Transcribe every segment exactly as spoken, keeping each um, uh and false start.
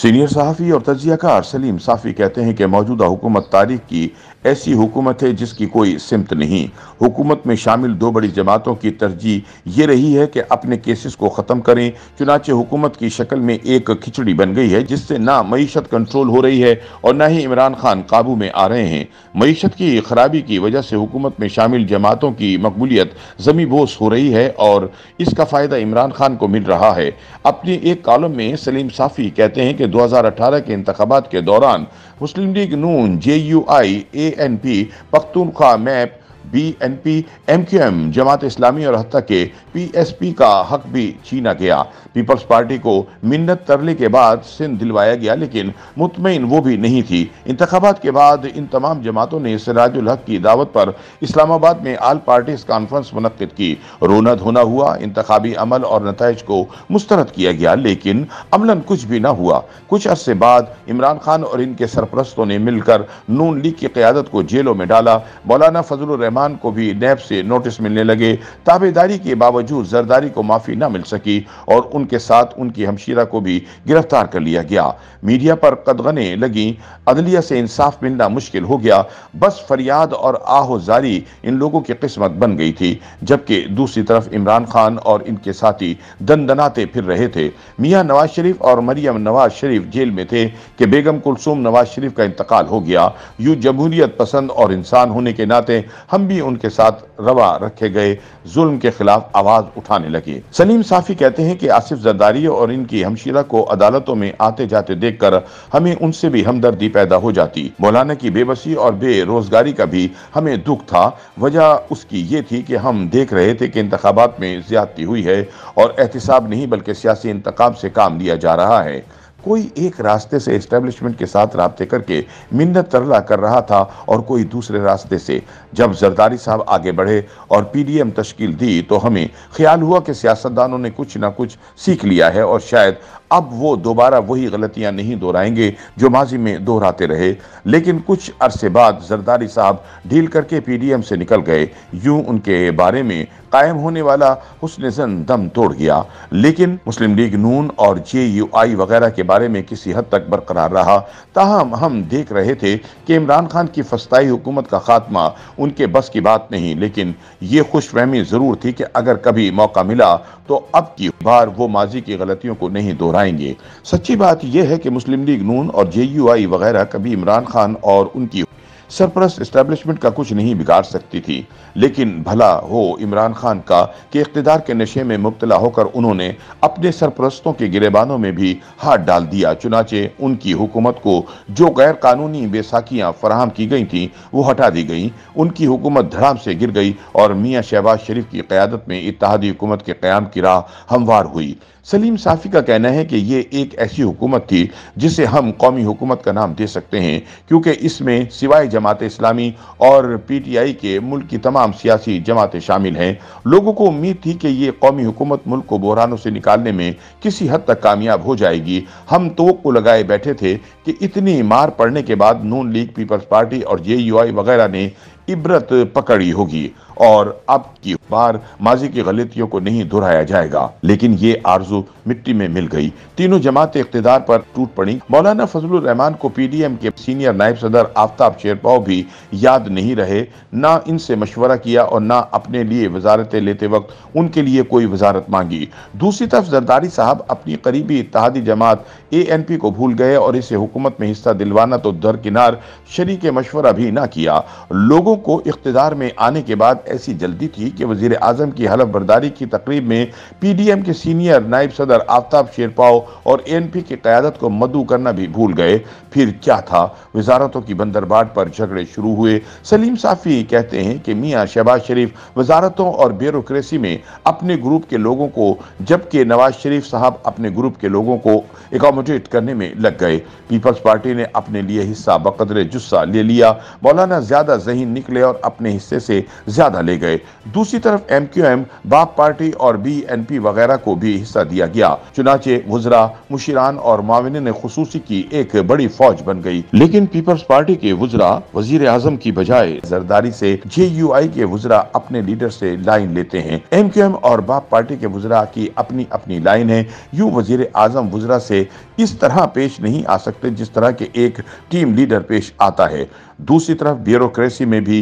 Senior सहाफ़ी और तजियाकार सलीम साफ़ी कहते हैं कि मौजूदा हुकूमत तारीख की ऐसी हुकूमत है जिसकी कोई सिमत नहीं। हुकूमत में शामिल दो बड़ी जमातों की तरजीह ये रही है कि अपने केसेस को ख़त्म करें, चुनाचे हुकूमत की शक्ल में एक खिचड़ी बन गई है जिससे ना मईशत कंट्रोल हो रही है और ना ही इमरान खान काबू में आ रहे हैं। मईशत की खराबी की वजह से हुकूमत में शामिल जमातों की मकबूलियत ज़मीबोस हो रही है और इसका फ़ायदा इमरान खान को मिल रहा है। अपने एक कॉलम में सलीम साफ़ी कहते हैं कि दो हज़ार अठारह के इंतखाबात के दौरान Muslim League Noon, J U I, A N P, Pakhtunkhwa MAP, B N P, M Q M, Jamaat Islami और हत्ता के पी एस पी का हक भी छीना गया। पीपल्स पार्टी को मिन्नत तरले के बाद सिंध दिलवाया गया, लेकिन मुतमईन वो भी नहीं थी। इंतखाबात के बाद इन तमाम जमातों ने सिराजुल हक की दावत पर इस्लामाबाद में आल पार्टीज कॉन्फ्रेंस मुनक़िद की। रोना धोना हुआ, इंतखाबी अमल और नताइज को मुस्तरद किया गया, लेकिन अमलन कुछ भी ना हुआ। कुछ अरसे बाद इमरान खान और इनके सरपरस्तों ने मिलकर नून लीग की क़ियादत को जेलों में डाला। मौलाना फजलुर रहमान को भी नैब से नोटिस मिलने लगे। ताबेदारी के बावजूद ज़रदारी को माफी न मिल सकी और उनके साथ उनकी हमशीरा को भी गिरफ्तार कर लिया गया। मीडिया पर कदगने लगी, अदलिया से इंसाफ मिलना मुश्किल हो गया। बस फरियाद और आहोजारी इन लोगों की किस्मत बन गई थी, जबकि दूसरी तरफ इमरान खान और इनके साथी दनदनाते फिर रहे थे। मियाँ नवाज शरीफ और मरियम नवाज शरीफ जेल में थे कि बेगम कुलसुम नवाज शरीफ का इंतकाल हो गया। यूं जमहूरियत पसंद और इंसान होने के नाते हम भी उनके साथ रवा रखे गए, जुल्म के खिलाफ आवाज उठाने लगे। सलीम साफ़ी कहते हैं कि आसिफ ज़रदारी और इनकी हमशीरा को अदालतों में आते जाते देखकर हमें उनसे भी हमदर्दी पैदा हो जाती। मौलाना की बेबसी और बेरोजगारी का भी हमें दुख था। वजह उसकी ये थी कि हम देख रहे थे कि इंतखाबात में ज्यादती हुई है और एहतसाब नहीं बल्कि सियासी इंतकाम से काम लिया जा रहा है। कोई एक रास्ते से एस्टेब्लिशमेंट के साथ रबते करके मिन्नत तरला कर रहा था और कोई दूसरे रास्ते से। जब ज़रदारी साहब आगे बढ़े और पीडीएम तश्कील दी तो हमें ख्याल हुआ कि सियासतदानों ने कुछ ना कुछ सीख लिया है और शायद अब वो दोबारा वही गलतियां नहीं दोहराएंगे जो माजी में दोहराते रहे। लेकिन कुछ अरसे बाद ज़रदारी साहब ढील करके पीडीएम से निकल गए। यूं उनके बारे में कायम होने वाला हुस्न-ए-ज़न दम तोड़ गया, लेकिन मुस्लिम लीग नून और जे यू आई वगैरह के बारे में किसी हद तक बरकरार रहा। ताहम हम देख रहे थे कि इमरान खान की फस्ताई हुकूमत का खात्मा उनके बस की बात नहीं, लेकिन ये खुशफहमी ज़रूर थी कि अगर कभी मौका मिला तो अब की बार वो माजी की गलतियों को नहीं दोहराएंगे। सच्ची बात यह है कि मुस्लिम लीग नून और जे यू आई वगैरह कभी इमरान खान और उनकी सरपरस्त इस्टेब्लिशमेंट का कुछ नहीं बिगाड़ सकती थी, लेकिन भला हो इमरान खान का कि इख्तिदार के नशे में मुब्तला होकर उन्होंने अपने सरपरस्तों के गिरेबानों में भी हाथ डाल दिया। चुनाचे उनकी हुकूमत को जो गैर कानूनी बेसाखियाँ फराहम की गई थीं वो हटा दी गई। उनकी हुकूमत धड़ाम से गिर गई और मियाँ शहबाज शरीफ की क़्यादत में इत्तेहादी हुकूमत के क़याम की राह हमवार हुई। सलीम साफ़ी का कहना है कि ये एक ऐसी हुकूमत थी जिसे हम कौमी हुकूमत का नाम दे सकते हैं, क्योंकि इसमें सिवाय जमात इस्लामी और पीटीआई के मुल्क की तमाम सियासी जमातें शामिल हैं। लोगों को उम्मीद थी कि ये कौमी हुकूमत मुल्क को बहरानों से निकालने में किसी हद तक कामयाब हो जाएगी। हम तवक्को लगाए बैठे थे कि इतनी मार पड़ने के बाद नून लीग, पीपल्स पार्टी और जे यू आई वगैरह ने इबरत पकड़ी होगी और अब की बार माजी की गलतियों को नहीं दोहराया जाएगा, लेकिन ये आरजू मिट्टी में मिल गई। तीनों जमातें इख्तिदार पर टूट पड़ी। मौलाना फजलुर रहमान को पीडीएम के सीनियर नायब सदर आफ्ताब शेरपाव भी याद नहीं रहे। ना इनसे मशवरा किया और ना अपने लिए वजारतें लेते वक्त उनके लिए कोई वजारत मांगी। दूसरी तरफ ज़रदारी साहब अपनी करीबी इत्तेहादी जमात ए एन पी को भूल गए और इसे हुकूमत में हिस्सा दिलवाना तो दरकिनार, शरीक मशवरा भी ना किया। लोगों को इख्तिदार में आने के बाद ऐसी जल्दी थी कि वजीर आजम की हलफ बर्दारी की तकरीब में पीडीएम के सीनियर नायब सदर आफ्ताब शेरपाव और एएनपी की क़यादत को मदू करना भी भूल गए। फिर क्या था, वजारतों की बंदरबाट पर झगड़े शुरू हुए। सलीम साफ़ी कहते हैं कि मियाँ शहबाज शरीफ वजारतों और ब्यूरोक्रेसी में अपने ग्रुप के लोगों को, जबकि नवाज शरीफ साहब अपने ग्रुप के लोगों को एकोमोडेट करने में लग गए। पीपल्स पार्टी ने अपने लिए हिस्सा बकदरे जुस्सा ले लिया। मौलाना ज़्यादा ज़हीन निकले और अपने हिस्से से ज्यादा ले गए। दूसरी तरफ M Q M, BAP party और बी एन पी वगैरह को भी हिस्सा दिया गया। चुनाचे वुजरा, मुशीरान और माविन ने खुसूसी की एक बड़ी फौज बन गई। लेकिन पीपल्स पार्टी के वुजरा वजीर आजम की बजाय जरदारी से जे यू आई के वुजरा अपने लीडर से लाइन लेते हैं। एम क्यू एम और बाप पार्टी के वुजरा की अपनी अपनी लाइन है। यूं वजीर आजम वुजरा से इस तरह पेश नहीं आ सकते जिस तरह के एक टीम लीडर पेश आता है। दूसरी तरफ ब्यूरोक्रेसी में भी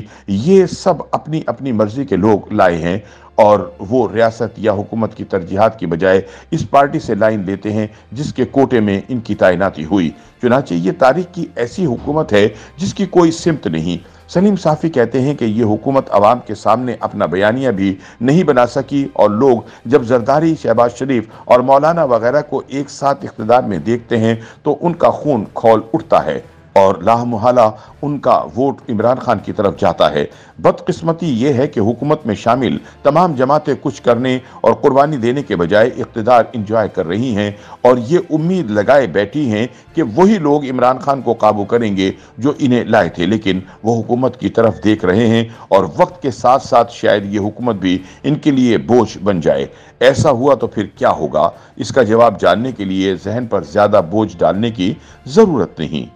ये सब अपनी अपनी मर्जी के लोग लाए हैं और वो रियासत या हुकूमत की तरजीहात की बजाय इस पार्टी से लाइन लेते हैं जिसके कोटे में इनकी तैनाती हुई। चुनांचे ये तारीख की ऐसी हुकूमत है जिसकी कोई सिमत नहीं। सलीम साफ़ी कहते हैं कि ये हुकूमत अवाम के सामने अपना बयानिया भी नहीं बना सकी और लोग जब जरदारी, शहबाज शरीफ और मौलाना वगैरह को एक साथ इख्तदार में देखते हैं तो उनका खून खौल उठता है और लाहमुहाला उनका वोट इमरान खान की तरफ जाता है। बदकिस्मती ये है कि हुकूमत में शामिल तमाम जमातें कुछ करने और कुर्बानी देने के बजाय इक़्तिदार इंजॉय कर रही हैं और ये उम्मीद लगाए बैठी हैं कि वही लोग इमरान खान को काबू करेंगे जो इन्हें लाए थे। लेकिन वो हुकूमत की तरफ देख रहे हैं और वक्त के साथ साथ शायद ये हुकूमत भी इनके लिए बोझ बन जाए। ऐसा हुआ तो फिर क्या होगा, इसका जवाब जानने के लिए जहन पर ज़्यादा बोझ डालने की ज़रूरत नहीं।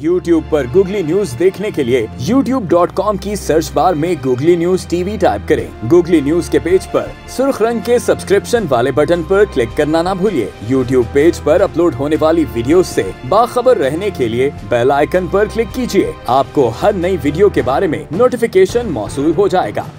YouTube पर Googly News देखने के लिए YouTube डॉट com की सर्च बार में Googly News T V type करें। Googly News के पेज पर सुर्ख रंग के सब्सक्रिप्शन वाले बटन पर क्लिक करना ना भूलिए। YouTube पेज पर अपलोड होने वाली वीडियो से बाखबर रहने के लिए बेल आइकन पर क्लिक कीजिए। आपको हर नई वीडियो के बारे में नोटिफिकेशन मौसूल हो जाएगा।